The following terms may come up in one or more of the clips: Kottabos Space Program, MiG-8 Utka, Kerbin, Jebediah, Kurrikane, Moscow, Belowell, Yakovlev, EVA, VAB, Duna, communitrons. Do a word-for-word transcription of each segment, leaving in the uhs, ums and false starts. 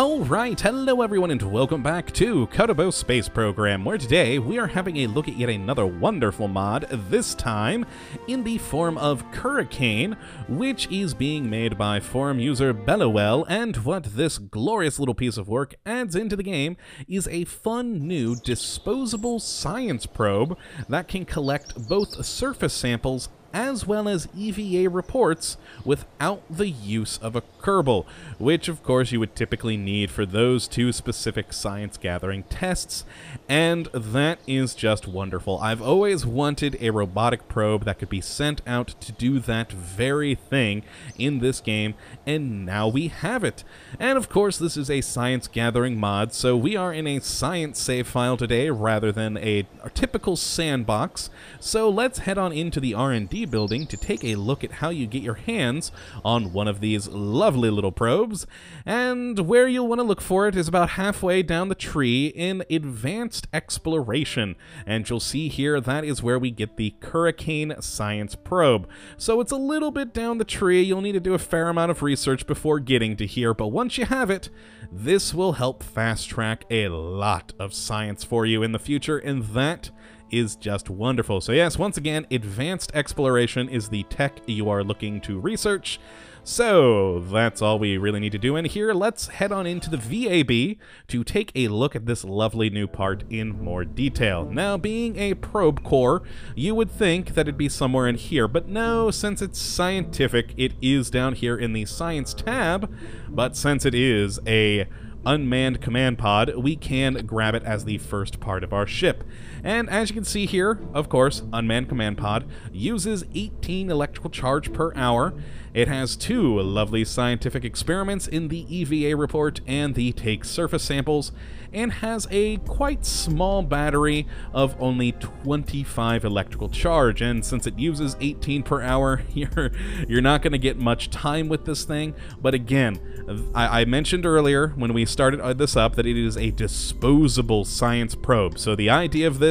Alright, hello everyone and welcome back to Kottabos Space Program, where today we are having a look at yet another wonderful mod, this time in the form of Kurrikane, which is being made by forum user Belowell, and what this glorious little piece of work adds into the game is a fun new disposable science probe that can collect both surface samples as well as E V A reports without the use of a Kerbal, which of course you would typically need for those two specific science gathering tests, and that is just wonderful. I've always wanted a robotic probe that could be sent out to do that very thing in this game, and now we have it. And of course this is a science gathering mod, so we are in a science save file today rather than a, a typical sandbox, so let's head on into the R and D building to take a look at how you get your hands on one of these lovely little probes, and where you'll want to look for it is about halfway down the tree in advanced exploration, and you'll see here that is where we get the Kurrikane science probe. So it's a little bit down the tree, you'll need to do a fair amount of research before getting to here, but once you have it, this will help fast track a lot of science for you in the future, and that is just wonderful. So yes, once again, advanced exploration is the tech you are looking to research. So that's all we really need to do in here. Let's head on into the V A B to take a look at this lovely new part in more detail. Now, being a probe core, you would think that it'd be somewhere in here, but no, since it's scientific, it is down here in the science tab. But since it is a unmanned command pod, we can grab it as the first part of our ship. And as you can see here, of course, unmanned command pod uses eighteen electrical charge per hour. It has two lovely scientific experiments in the E V A report and the take surface samples, and has a quite small battery of only twenty-five electrical charge. And since it uses eighteen per hour, you're, you're not going to get much time with this thing. But again, I, I mentioned earlier when we started this up that it is a disposable science probe. So the idea of this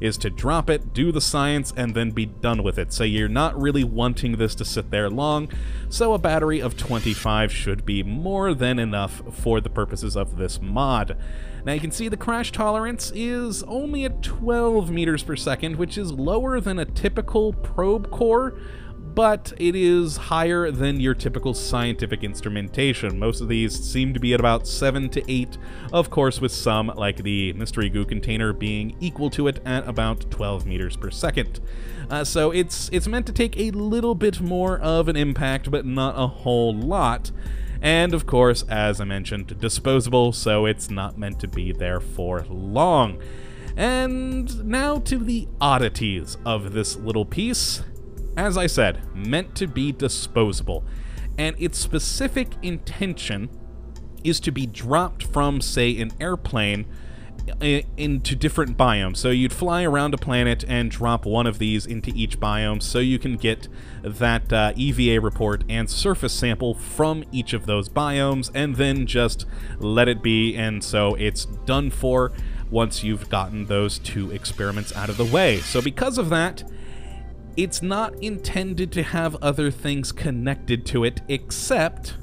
is to drop it, do the science, and then be done with it. So you're not really wanting this to sit there long. So a battery of twenty-five should be more than enough for the purposes of this mod. Now you can see the crash tolerance is only at twelve meters per second, which is lower than a typical probe core, but it is higher than your typical scientific instrumentation. Most of these seem to be at about seven to eight, of course with some, like the mystery goo container, being equal to it at about twelve meters per second. Uh, so it's, it's meant to take a little bit more of an impact, but not a whole lot. And of course, as I mentioned, disposable, so it's not meant to be there for long. And now to the oddities of this little piece. As I said, meant to be disposable, and its specific intention is to be dropped from, say, an airplane into different biomes. So you'd fly around a planet and drop one of these into each biome so you can get that uh, E V A report and surface sample from each of those biomes, and then just let it be, and so it's done for once you've gotten those two experiments out of the way. So because of that, it's not intended to have other things connected to it except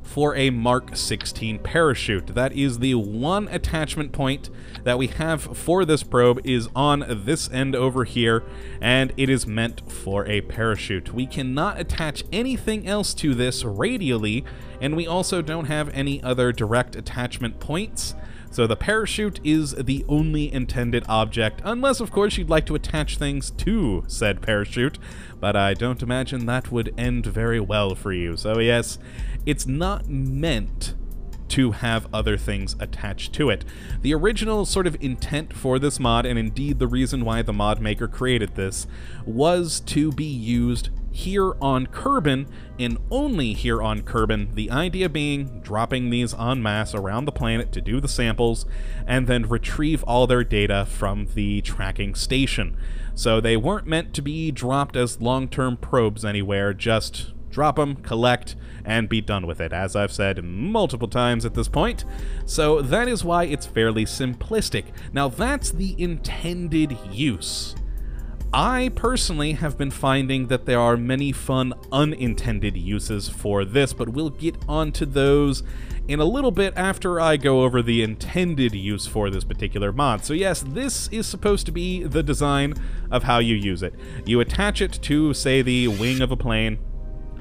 for a Mark sixteen parachute. That is the one attachment point that we have for this probe, is on this end over here, and it is meant for a parachute. We cannot attach anything else to this radially, and we also don't have any other direct attachment points. So the parachute is the only intended object, unless of course you'd like to attach things to said parachute, but I don't imagine that would end very well for you. So yes, it's not meant to have other things attached to it. The original sort of intent for this mod, and indeed the reason why the mod maker created this, was to be used here on Kerbin, and only here on Kerbin, the idea being dropping these en masse around the planet to do the samples, and then retrieve all their data from the tracking station. So they weren't meant to be dropped as long-term probes anywhere, just drop them, collect, and be done with it, as I've said multiple times at this point. So that is why it's fairly simplistic. Now that's the intended use. I personally have been finding that there are many fun unintended uses for this, but we'll get onto those in a little bit after I go over the intended use for this particular mod. So yes, this is supposed to be the design of how you use it. You attach it to, say, the wing of a plane,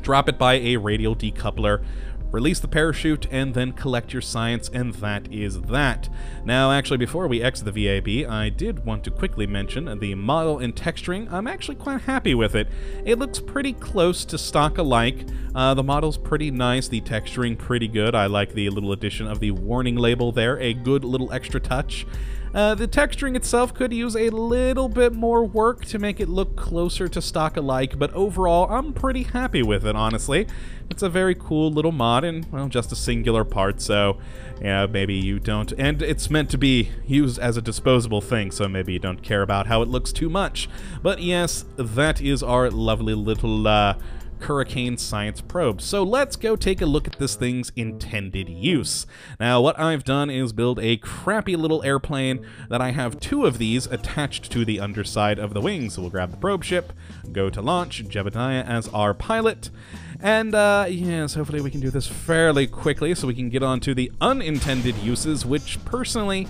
drop it by a radial decoupler, release the parachute, and then collect your science, and that is that. Now, actually, before we exit the V A B, I did want to quickly mention the model and texturing. I'm actually quite happy with it. It looks pretty close to stock alike. Uh, the model's pretty nice, the texturing pretty good. I like the little addition of the warning label there, a good little extra touch. Uh, the texturing itself could use a little bit more work to make it look closer to stock alike, but overall, I'm pretty happy with it, honestly. It's a very cool little mod, and, well, just a singular part, so, yeah, maybe you don't... And it's meant to be used as a disposable thing, so maybe you don't care about how it looks too much. But yes, that is our lovely little, uh... Kurrikane science probe. So let's go take a look at this thing's intended use. Now, what I've done is build a crappy little airplane that I have two of these attached to the underside of the wings. So we'll grab the probe ship, go to launch, Jebediah as our pilot, and uh, yes, hopefully we can do this fairly quickly so we can get on to the unintended uses, which personally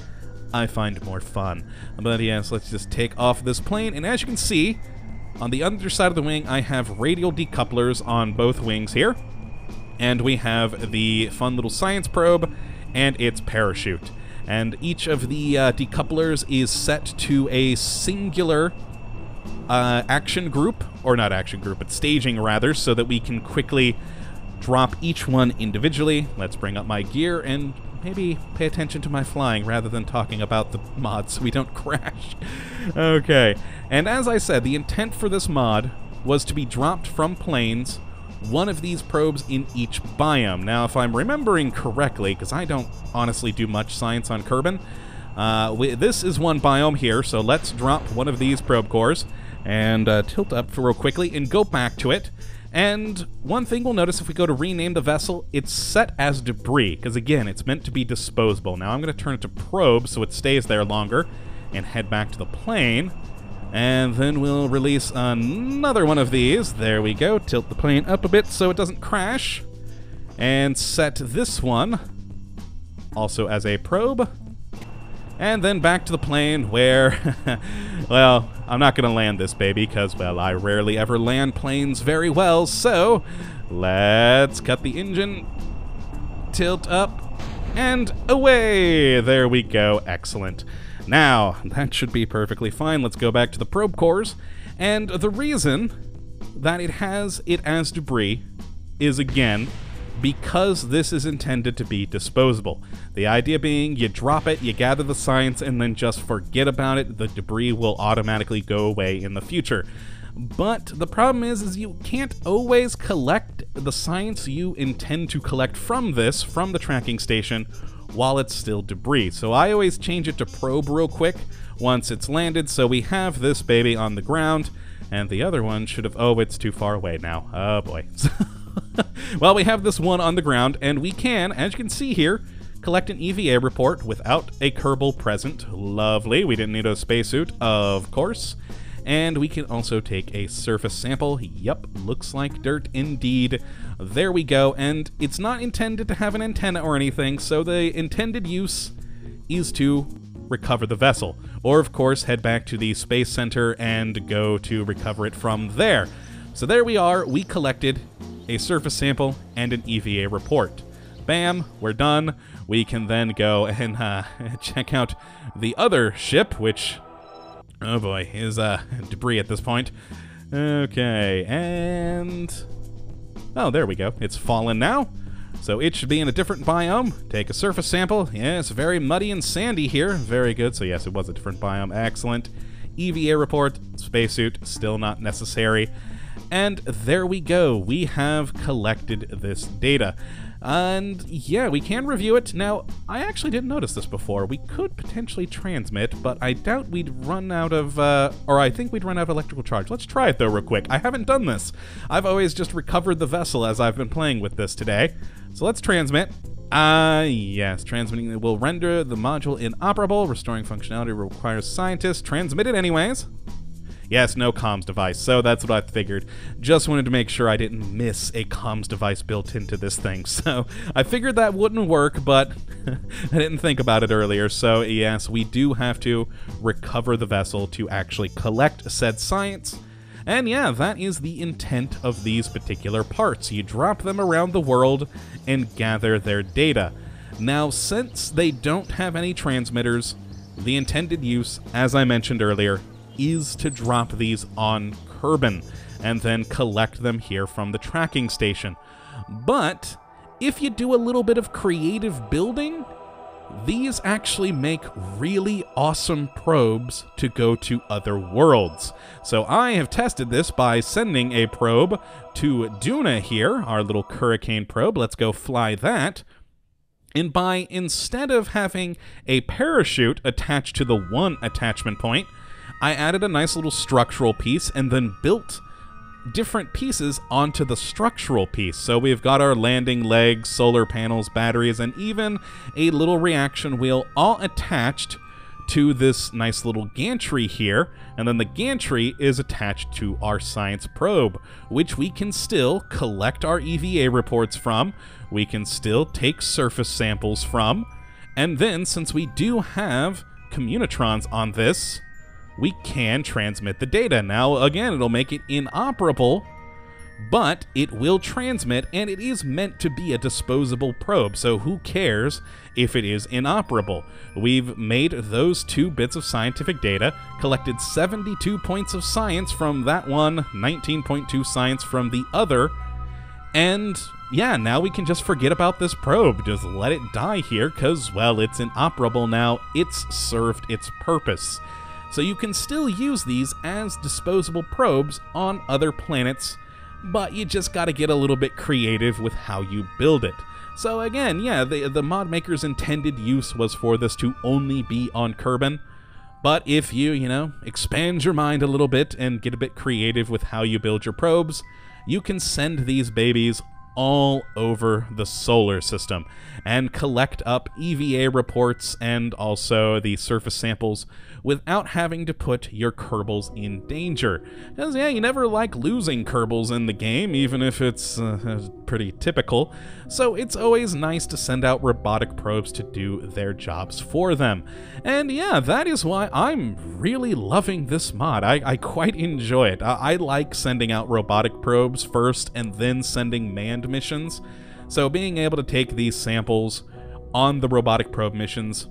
I find more fun. But yes, let's just take off this plane, and as you can see, on the underside of the wing, I have radial decouplers on both wings here, and we have the fun little science probe and its parachute. And each of the uh, decouplers is set to a singular uh, action group, or not action group, but staging rather, so that we can quickly drop each one individually. Let's bring up my gear and maybe pay attention to my flying rather than talking about the mod so we don't crash. Okay, and as I said, the intent for this mod was to be dropped from planes, one of these probes in each biome. Now, if I'm remembering correctly, because I don't honestly do much science on Kerbin, uh, we, this is one biome here, so let's drop one of these probe cores and uh, tilt up real quickly and go back to it. And one thing we'll notice if we go to rename the vessel, it's set as debris, because again, it's meant to be disposable. Now I'm going to turn it to probe so it stays there longer, and head back to the plane. And then we'll release another one of these. There we go. Tilt the plane up a bit so it doesn't crash. And set this one also as a probe. And then back to the plane where, well, I'm not going to land this baby because, well, I rarely ever land planes very well. So let's cut the engine, tilt up, and away. There we go. Excellent. Now, that should be perfectly fine. Let's go back to the probe cores. And the reason that it has it as debris is, again, because this is intended to be disposable. The idea being you drop it, you gather the science, and then just forget about it. The debris will automatically go away in the future. But the problem is, is you can't always collect the science you intend to collect from this, from the tracking station, while it's still debris. So I always change it to probe real quick once it's landed. So we have this baby on the ground, and the other one should have, oh, it's too far away now. Oh boy. Well, we have this one on the ground, and we can, as you can see here, collect an E V A report without a Kerbal present. Lovely. We didn't need a spacesuit, of course. And we can also take a surface sample. Yep, looks like dirt indeed. There we go. And it's not intended to have an antenna or anything, so the intended use is to recover the vessel. Or, of course, head back to the space center and go to recover it from there. So there we are. We collected a surface sample, and an E V A report. Bam, we're done. We can then go and uh, check out the other ship, which, oh boy, is uh, debris at this point. Okay, and, oh, there we go. It's fallen now, so it should be in a different biome. Take a surface sample. Yeah, it's very muddy and sandy here. Very good, so yes, it was a different biome. Excellent. E V A report, spacesuit, still not necessary. And there we go. We have collected this data. And yeah, we can review it. Now, I actually didn't notice this before. We could potentially transmit, but I doubt we'd run out of, uh, or I think we'd run out of electrical charge. Let's try it though real quick. I haven't done this. I've always just recovered the vessel as I've been playing with this today. So let's transmit. Ah, uh, yes. Transmitting will render the module inoperable. Restoring functionality requires scientists. Transmit it anyways. Yes, no comms device, so that's what I figured. Just wanted to make sure I didn't miss a comms device built into this thing, so I figured that wouldn't work, but I didn't think about it earlier, so yes, we do have to recover the vessel to actually collect said science. And yeah, that is the intent of these particular parts. You drop them around the world and gather their data. Now, since they don't have any transmitters, the intended use, as I mentioned earlier, is to drop these on Kerbin and then collect them here from the tracking station. But if you do a little bit of creative building, these actually make really awesome probes to go to other worlds. So I have tested this by sending a probe to Duna here, our little Kurrikane probe. Let's go fly that. And by instead of having a parachute attached to the one attachment point, I added a nice little structural piece and then built different pieces onto the structural piece. So we've got our landing legs, solar panels, batteries, and even a little reaction wheel all attached to this nice little gantry here. And then the gantry is attached to our science probe, which we can still collect our E V A reports from, we can still take surface samples from, and then since we do have communitrons on this, we can transmit the data. Now, again, it'll make it inoperable, but it will transmit, and it is meant to be a disposable probe, so who cares if it is inoperable? We've made those two bits of scientific data, collected seventy-two points of science from that one, nineteen point two science from the other, and yeah, now we can just forget about this probe. Just let it die here, because, well, it's inoperable now. It's served its purpose. So you can still use these as disposable probes on other planets, but you just gotta get a little bit creative with how you build it. So again, yeah, the, the mod maker's intended use was for this to only be on Kerbin, but if you, you know, expand your mind a little bit and get a bit creative with how you build your probes, you can send these babies all over the solar system and collect up E V A reports and also the surface samples without having to put your Kerbals in danger. Because, yeah, you never like losing Kerbals in the game, even if it's uh, pretty typical. So it's always nice to send out robotic probes to do their jobs for them. And yeah, that is why I'm really loving this mod. I, I quite enjoy it. I, I like sending out robotic probes first and then sending manned missions. So being able to take these samples on the robotic probe missions,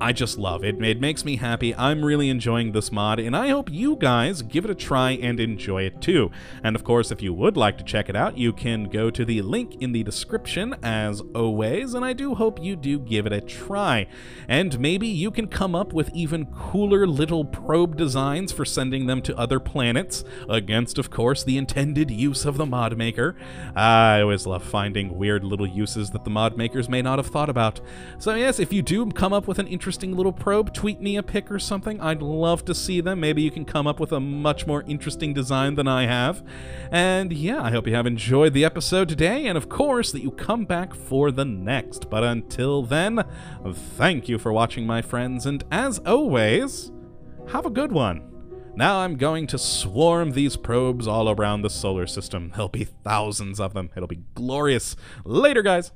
I just love it. It makes me happy. I'm really enjoying this mod, and I hope you guys give it a try and enjoy it too. And of course, if you would like to check it out, you can go to the link in the description as always, and I do hope you do give it a try. And maybe you can come up with even cooler little probe designs for sending them to other planets, against, of course, the intended use of the mod maker. I always love finding weird little uses that the mod makers may not have thought about. So yes, if you do come up with an interesting interesting little probe, tweet me a pic or something. I'd love to see them. Maybe you can come up with a much more interesting design than I have. And yeah, I hope you have enjoyed the episode today, and of course that you come back for the next. But until then, thank you for watching, my friends, and as always, have a good one. Now I'm going to swarm these probes all around the solar system. There'll be thousands of them. It'll be glorious. Later, guys.